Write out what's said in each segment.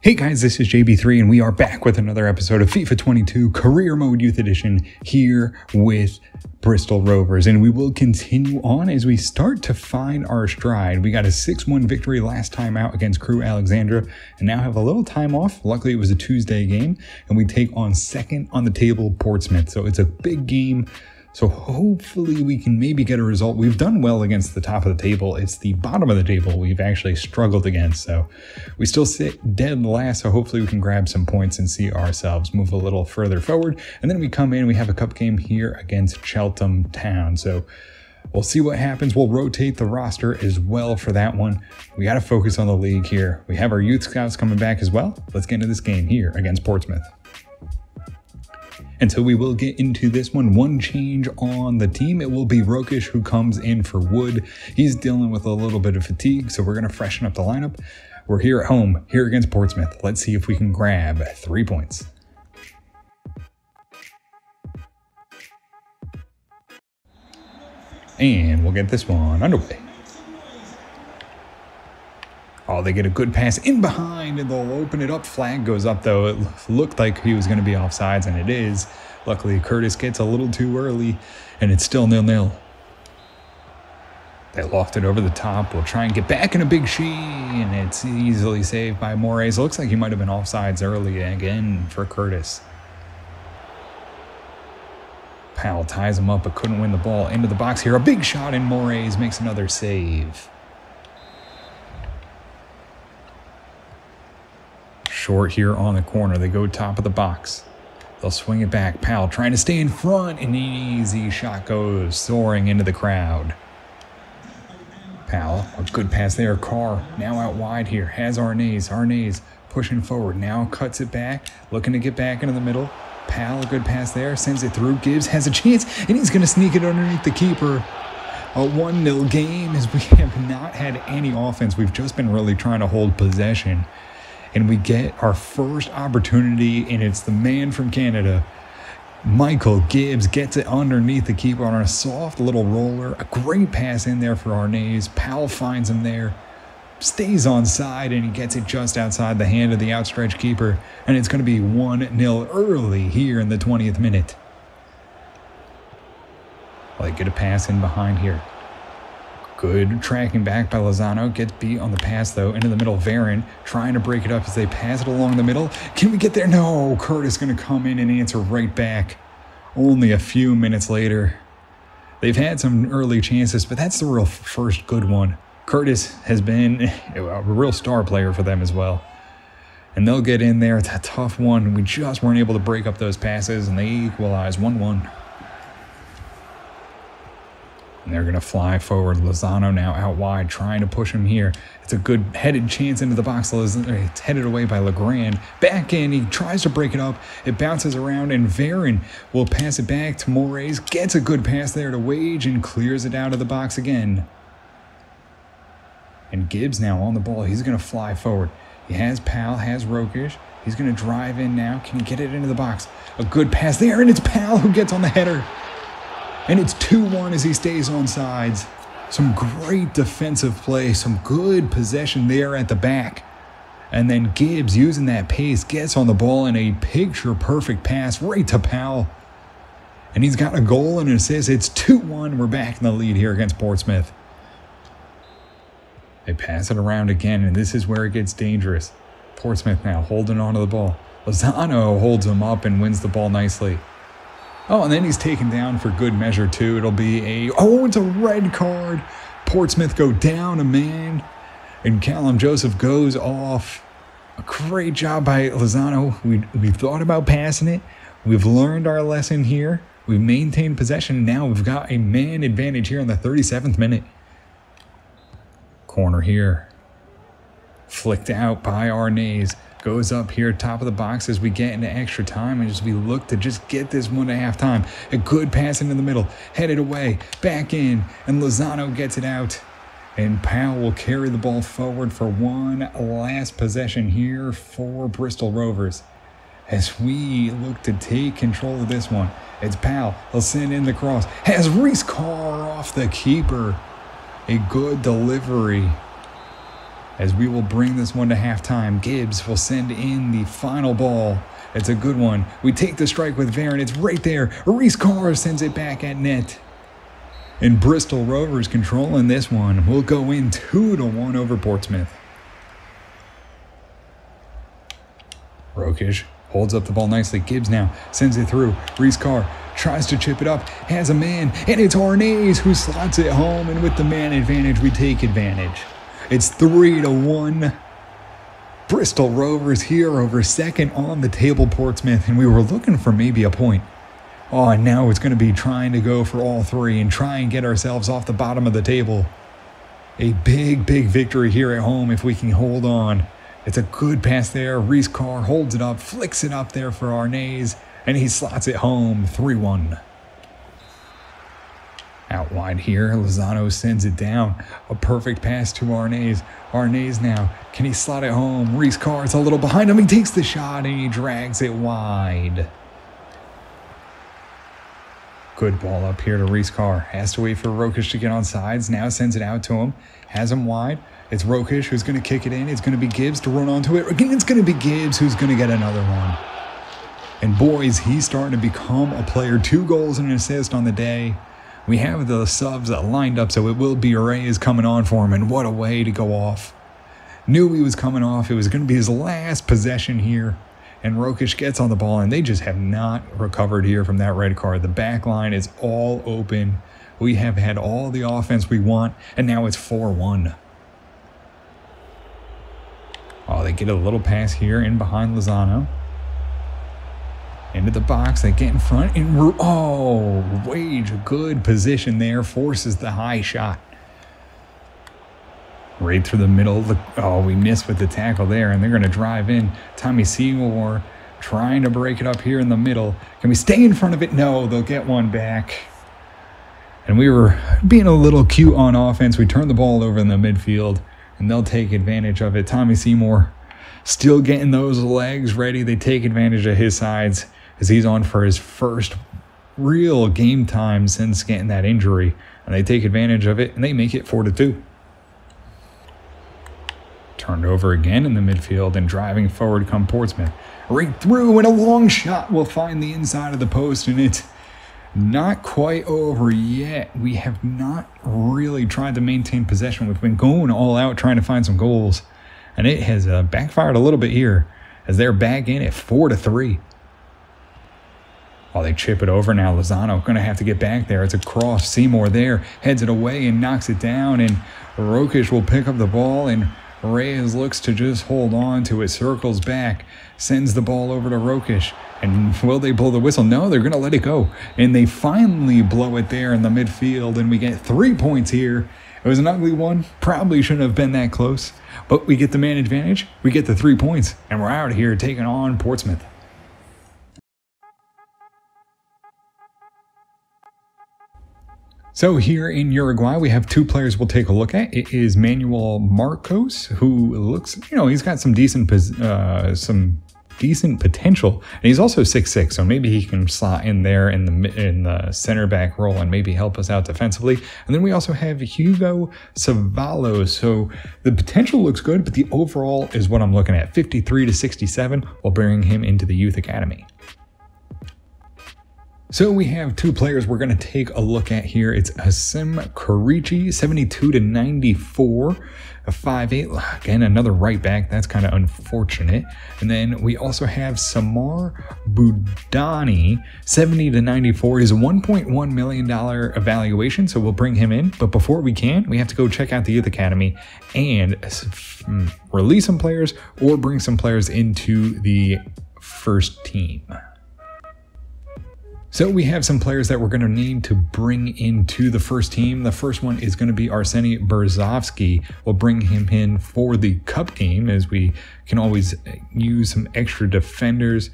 Hey guys, this is JB3 and we are back with another episode of FIFA 22 Career Mode Youth Edition here with Bristol Rovers, and we will continue on as we start to find our stride. We got a 6-1 victory last time out against Crewe Alexandra and now have a little time off. Luckily it was a Tuesday game and we take on second on the table Portsmouth, so it's a big game. So hopefully we can maybe get a result. We've done well against the top of the table. It's the bottom of the table we've actually struggled against. So we still sit dead last. So hopefully we can grab some points and see ourselves move a little further forward. And then we come in, we have a cup game here against Cheltenham Town. So we'll see what happens. We'll rotate the roster as well for that one. We got to focus on the league here. We have our youth scouts coming back as well. Let's get into this game here against Portsmouth. And so we will get into this one. One change on the team. It will be Rokish who comes in for Wood. He's dealing with a little bit of fatigue, so we're going to freshen up the lineup. We're here at home, here against Portsmouth. Let's see if we can grab 3 points. And we'll get this one underway. Oh, they get a good pass in behind, and they'll open it up. Flag goes up, though. It looked like he was going to be offsides, and it is. Luckily, Curtis gets a little too early, and it's still 0-0. They loft it over the top. We'll try and get back in a big she, and it's easily saved by Moraes. It looks like he might have been offsides early again for Curtis. Powell ties him up, but couldn't win the ball. Into the box here. A big shot, and Moraes makes another save. Short here on the corner. They go top of the box. They'll swing it back. Powell trying to stay in front, and an easy shot goes soaring into the crowd. Powell, a good pass there. Carr now out wide here. Has Arnaiz. Arnaiz pushing forward. Now cuts it back. Looking to get back into the middle. Powell, a good pass there. Sends it through. Gibbs has a chance, and he's going to sneak it underneath the keeper. A 1-0 game as we have not had any offense. We've just been really trying to hold possession. And we get our first opportunity, and it's the man from Canada. Michael Gibbs gets it underneath the keeper on a soft little roller. A great pass in there for Arnaiz. Powell finds him there, stays onside, and he gets it just outside the hand of the outstretched keeper. And it's going to be 1-0 early here in the 20th minute. Well, they get a pass in behind here. Good tracking back by Lozano. Gets beat on the pass, though. Into the middle, Varen trying to break it up as they pass it along the middle. Can we get there? No, Curtis going to come in and answer right back. Only a few minutes later. They've had some early chances, but that's the real first good one. Curtis has been a real star player for them as well. And they'll get in there. It's a tough one. We just weren't able to break up those passes, and they equalize 1-1. And they're going to fly forward. Lozano now out wide, trying to push him here. It's a good headed chance into the box. It's headed away by LeGrand. Back in, he tries to break it up. It bounces around, and Varen will pass it back to Moraes. Gets a good pass there to Wage and clears it out of the box again. And Gibbs now on the ball. He's going to fly forward. He has Powell, has Rokish. He's going to drive in now. Can he get it into the box? A good pass there, and it's Powell who gets on the header. And it's 2-1 as he stays on sides. Some great defensive play, some good possession there at the back. And then Gibbs, using that pace, gets on the ball in a picture-perfect pass right to Powell. And he's got a goal and an assist. It's 2-1. We're back in the lead here against Portsmouth. They pass it around again, and this is where it gets dangerous. Portsmouth now holding on to the ball. Lozano holds him up and wins the ball nicely. Oh, and then he's taken down for good measure, too. It'll be a... Oh, it's a red card. Portsmouth go down a man. And Callum Joseph goes off. A great job by Lozano. We've thought about passing it. We've learned our lesson here. We've maintained possession. Now we've got a man advantage here in the 37th minute. Corner here. Flicked out by Arnaiz. Goes up here, top of the box as we get into extra time and as we look to just get this one to halftime. A good pass into the middle, headed away, back in, and Lozano gets it out. And Powell will carry the ball forward for one last possession here for Bristol Rovers. As we look to take control of this one, it's Powell. He'll send in the cross. Has Reece Carr off the keeper. A good delivery. as we will bring this one to halftime. Gibbs will send in the final ball. It's a good one. We take the strike with Varen. It's right there. Reece Carr sends it back at net. And Bristol Rovers controlling this one. We'll go in 2-1 over Portsmouth. Rokish holds up the ball nicely. Gibbs now sends it through. Reece Carr tries to chip it up. Has a man. And it's Arnaiz who slots it home. And with the man advantage, we take advantage. It's 3-1. Bristol Rovers here over second on the table, Portsmouth. And we were looking for maybe a point. Oh, and now it's going to be trying to go for all three and try and get ourselves off the bottom of the table. A big, big victory here at home if we can hold on. It's a good pass there. Reece Carr holds it up, flicks it up there for Arnaiz, and he slots it home, 3-1. Out wide here, Lozano sends it down. A perfect pass to Arnaiz. Arnaiz now, can he slot it home? Reece Carr's a little behind him. He takes the shot, and he drags it wide. Good ball up here to Reece Carr. Has to wait for Rokish to get on sides. Now sends it out to him. Has him wide. It's Rokish who's going to kick it in. It's going to be Gibbs to run onto it. Again, it's going to be Gibbs who's going to get another one. And boys, he's starting to become a player. 2 goals and an assist on the day. We have the subs lined up, so it will be Reyes coming on for him. And what a way to go off. Knew he was coming off. It was going to be his last possession here. And Rokish gets on the ball, and they just have not recovered here from that red card. The back line is all open. We have had all the offense we want, and now it's 4-1. Oh, they get a little pass here in behind Lozano. Into the box, they get in front, and oh, Wage, good position there, forces the high shot. Right through the middle. Oh, we missed with the tackle there, and they're going to drive in. Tommy Seymour trying to break it up here in the middle. Can we stay in front of it? No, they'll get one back. And we were being a little cute on offense. We turned the ball over in the midfield, and they'll take advantage of it. Tommy Seymour still getting those legs ready. They take advantage of his sides as he's on for his first real game time since getting that injury. And they take advantage of it, and they make it 4-2. Turned over again in the midfield, and driving forward come Portsmouth. Right through, and a long shot will find the inside of the post, and it's not quite over yet. We have not really tried to maintain possession. We've been going all out trying to find some goals, and it has backfired a little bit here as they're back in at 4-3. Oh, they chip it over now. Lozano going to have to get back there. It's a cross. Seymour there heads it away and knocks it down, and Rokish will pick up the ball, and Reyes looks to just hold on to it, circles back, sends the ball over to Rokish. And will they blow the whistle? No, they're going to let it go. And they finally blow it there in the midfield, and we get 3 points here. It was an ugly one. Probably shouldn't have been that close. But we get the man advantage, we get the 3 points, and we're out of here taking on Portsmouth. So here in Uruguay, we have 2 players we'll take a look at. It is Manuel Marcos, who looks, you know, he's got some decent potential, and he's also 6'6", so maybe he can slot in there in the center back role and maybe help us out defensively. And then we also have Hugo Savalo. So the potential looks good, but the overall is what I'm looking at, 53-67, while bringing him into the youth academy. So we have 2 players we're going to take a look at here. It's Asim Karichi, 72-94, a 5'8". Again, another right back. That's kind of unfortunate. And then we also have Samar Bordani, 70-94. He's a $1.1 million evaluation, so we'll bring him in. But before we can, we have to go check out the Youth Academy and release some players or bring some players into the first team. So we have some players that we're going to need to bring into the first team. The first one is going to be Arseniy Berzovski. We'll bring him in for the cup game, as we can always use some extra defenders.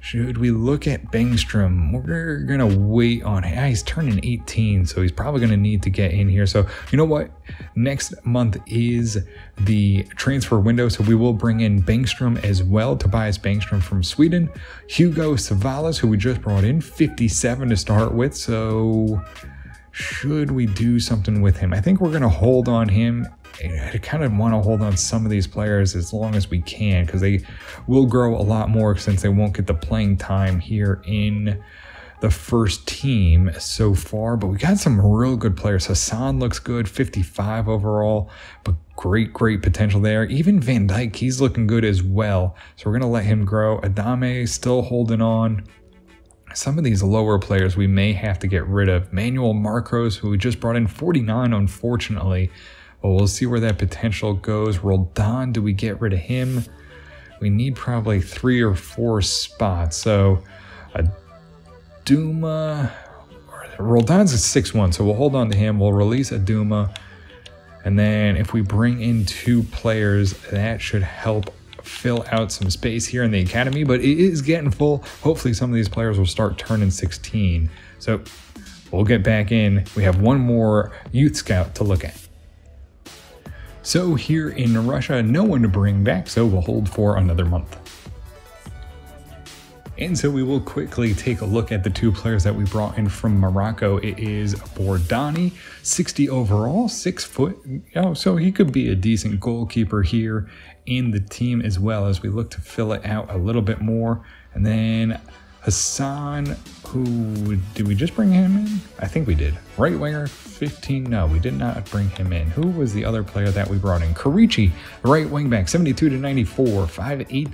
Should we look at Bengstrom? We're going to wait on him. He's turning 18, so he's probably going to need to get in here. So you know what? Next month is the transfer window, so we will bring in Bengstrom as well. Tobias Bengstrom from Sweden. Hugo Savalas, who we just brought in, 57 to start with. So should we do something with him? I think we're going to hold on him I kind of want to hold on some of these players as long as we can, because they will grow a lot more since they won't get the playing time here in the first team so far. But we got some real good players. Hassan looks good, 55 overall, but great potential there. Even Van Dijk, he's looking good as well, so we're going to let him grow. Adame still holding on. Some of these lower players we may have to get rid of. Manuel Marcos, who we just brought in, 49 unfortunately, but we'll see where that potential goes. Roldan, do we get rid of him? We need probably 3 or 4 spots. So a Duma, Roldan's a 6-1, so we'll hold on to him. We'll release a Duma, and then if we bring in 2 players, that should help fill out some space here in the academy, but it is getting full. Hopefully some of these players will start turning 16, so we'll get back in. We have one more youth scout to look at. So here in Russia, no one to bring back, so we'll hold for another month. And so we will quickly take a look at the 2 players that we brought in from Morocco. It is Bordani, 60 overall, 6 foot. Oh, so he could be a decent goalkeeper here in the team as well as we look to fill it out a little bit more. And then Hassan, who did we just bring him in? I think we did. Right winger, 15. No, we did not bring him in. Who was the other player that we brought in? Karichi, right wing back, 72 to 94, 5'8".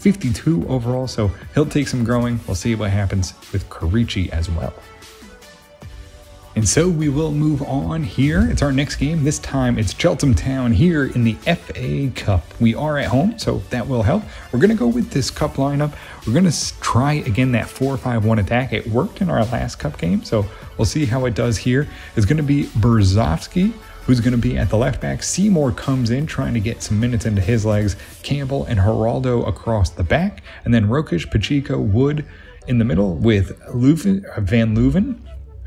52 overall, so he'll take some growing. We'll see what happens with Karichi as well. And so we will move on here. It's our next game. This time it's Cheltenham Town here in the FA Cup. We are at home, so that will help. We're going to go with this cup lineup. We're going to try again that 4-5-1 attack. It worked in our last cup game, so we'll see how it does here. It's going to be Berzovsky, who's going to be at the left back. Seymour comes in trying to get some minutes into his legs. Campbell and Geraldo across the back. And then Rokish, Pacheco, Wood in the middle with Van Leuven,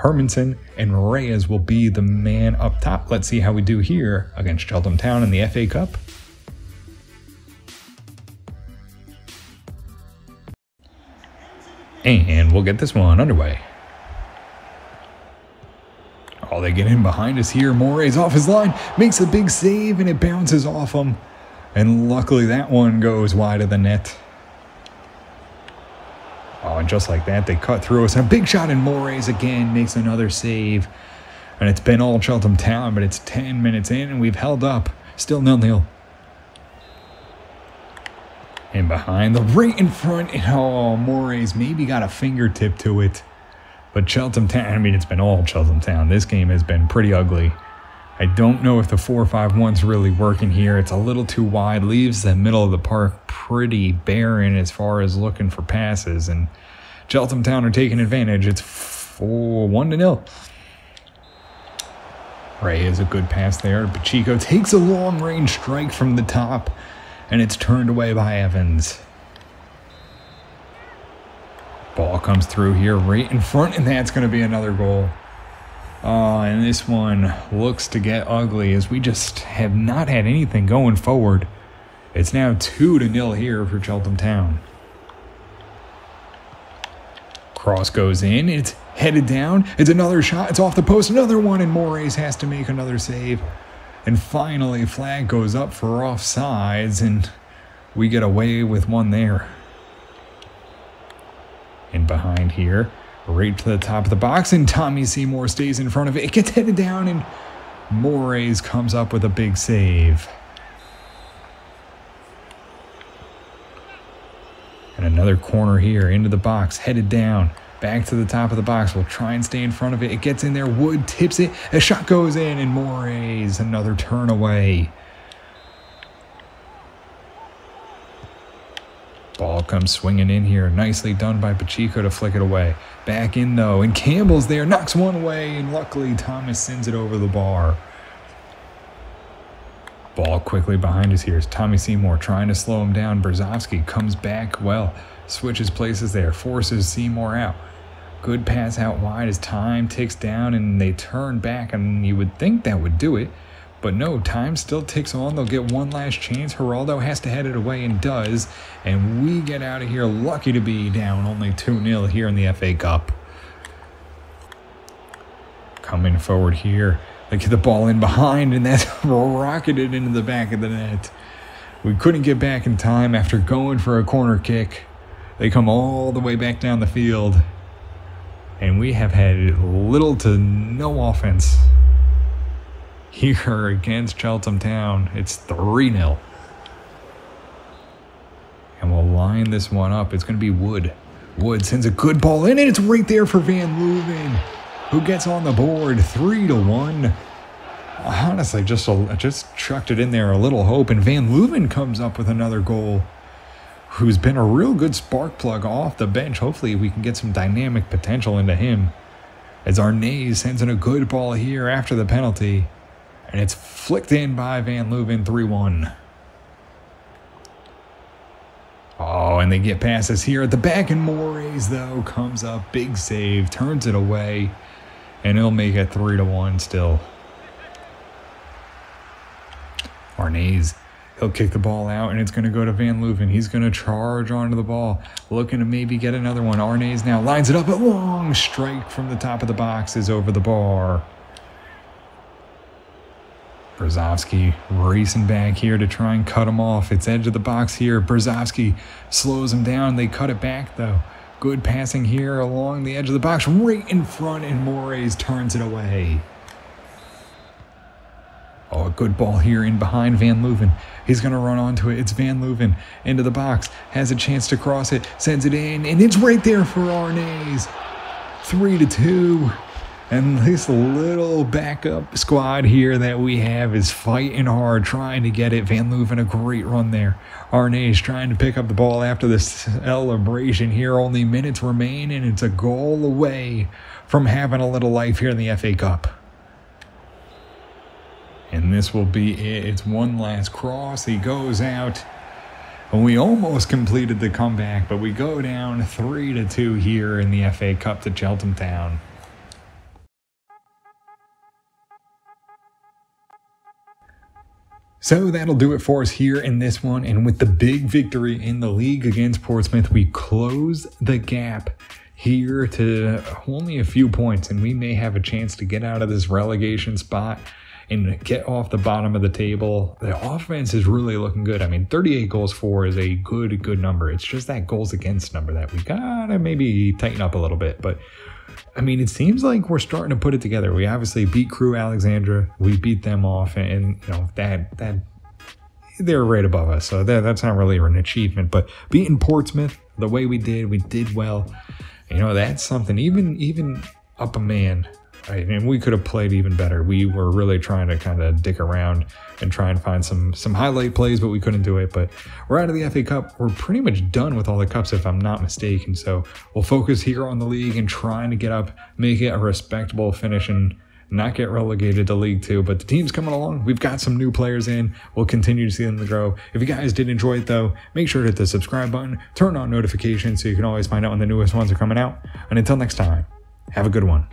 Hermanson, and Reyes will be the man up top. Let's see how we do here against Cheltenham Town in the FA Cup. And we'll get this one underway. Oh, they get in behind us here. Moraes off his line, makes a big save, and it bounces off him. And luckily that one goes wide of the net. Oh, and just like that, they cut through us. A big shot, and Moraes again makes another save. And it's been all Cheltenham Town, but it's 10 minutes in, and we've held up. Still 0-0. And behind the right in front. And oh, Moraes maybe got a fingertip to it. But Cheltenham Town, I mean, it's been all Cheltenham Town. This game has been pretty ugly. I don't know if the 4-5-1's really working here. It's a little too wide, leaves the middle of the park pretty barren as far as looking for passes. And Cheltenham Town are taking advantage. It's 1-0. Ray is a good pass there. Pacheco takes a long-range strike from the top, and it's turned away by Evans. Ball comes through here right in front, and that's going to be another goal. Oh, and this one looks to get ugly as we just have not had anything going forward. It's now 2-0 here for Cheltenham Town. Cross goes in. It's headed down. It's another shot. It's off the post. Another one, and Moraes has to make another save. And finally, flag goes up for offsides, and we get away with one there. And behind here, right to the top of the box, and Tommy Seymour stays in front of it. It gets headed down, and Moraes comes up with a big save. And another corner here, into the box, headed down, back to the top of the box. We'll try and stay in front of it. It gets in there, Wood tips it, a shot goes in, and Moraes, another turn away. Ball comes swinging in here. Nicely done by Pacheco to flick it away. Back in, though, and Campbell's there. Knocks one away, and luckily Thomas sends it over the bar. Ball quickly behind us here. It's Tommy Seymour trying to slow him down. Berzovsky comes back well. Switches places there. Forces Seymour out. Good pass out wide as time ticks down, and they turn back, and you would think that would do it. But no, time still ticks on. They'll get one last chance. Geraldo has to head it away and does. And we get out of here. Lucky to be down only 2-0 here in the FA Cup. Coming forward here. They get the ball in behind, and that's rocketed into the back of the net. We couldn't get back in time after going for a corner kick. They come all the way back down the field, and we have had little to no offense here against Cheltenham Town. It's 3-0. And we'll line this one up. It's going to be Wood. Wood sends a good ball in, and it's right there for Van Leuven, who gets on the board 3-1. Honestly, just chucked it in there, a little hope, and Van Leuven comes up with another goal, who's been a real good spark plug off the bench. Hopefully we can get some dynamic potential into him, as Arnaiz sends in a good ball here after the penalty, and it's flicked in by Van Leuven. 3-1. Oh, and they get passes here at the back, and Moraes, though, comes up, big save, turns it away, and he'll make it 3-1 still. Arnaiz, he'll kick the ball out, and it's going to go to Van Leuven. He's going to charge onto the ball, looking to maybe get another one. Arnaiz now lines it up, a long strike from the top of the box is over the bar. Berzovsky racing back here to try and cut him off. It's edge of the box here. Berzovsky slows him down. They cut it back, though. Good passing here along the edge of the box, right in front, and Moraes turns it away. Oh, a good ball here in behind Van Leuven. He's going to run onto it. It's Van Leuven into the box. Has a chance to cross it. Sends it in, and it's right there for Arnaiz. 3-2. And this little backup squad here that we have is fighting hard, trying to get it. Van Leuven, a great run there. Arnaiz trying to pick up the ball after this celebration here. Only minutes remain, and it's a goal away from having a little life here in the FA Cup. And this will be it. It's one last cross. He goes out. And we almost completed the comeback, but we go down 3-2 here in the FA Cup to Cheltenham Town. So that'll do it for us here in this one, and with the big victory in the league against Portsmouth, we close the gap here to only a few points, and we may have a chance to get out of this relegation spot and get off the bottom of the table. The offense is really looking good. I mean, 38 goals for is a good number. It's just that goals against number that we gotta maybe tighten up a little bit, but I mean, it seems like we're starting to put it together. We obviously beat Crewe Alexandra. We beat them off, and you know that they're right above us. So that's not really an achievement. But beating Portsmouth the way we did well. You know, that's something. Even up a man, right? And we could have played even better. We were really trying to kind of dick around and try and find some highlight plays, but we couldn't do it. But we're out of the FA Cup. We're pretty much done with all the cups, if I'm not mistaken. So we'll focus here on the league and trying to get up, make it a respectable finish, and not get relegated to League Two. But the team's coming along. We've got some new players in. We'll continue to see them grow. If you guys did enjoy it, though, make sure to hit the subscribe button. Turn on notifications so you can always find out when the newest ones are coming out. And until next time, have a good one.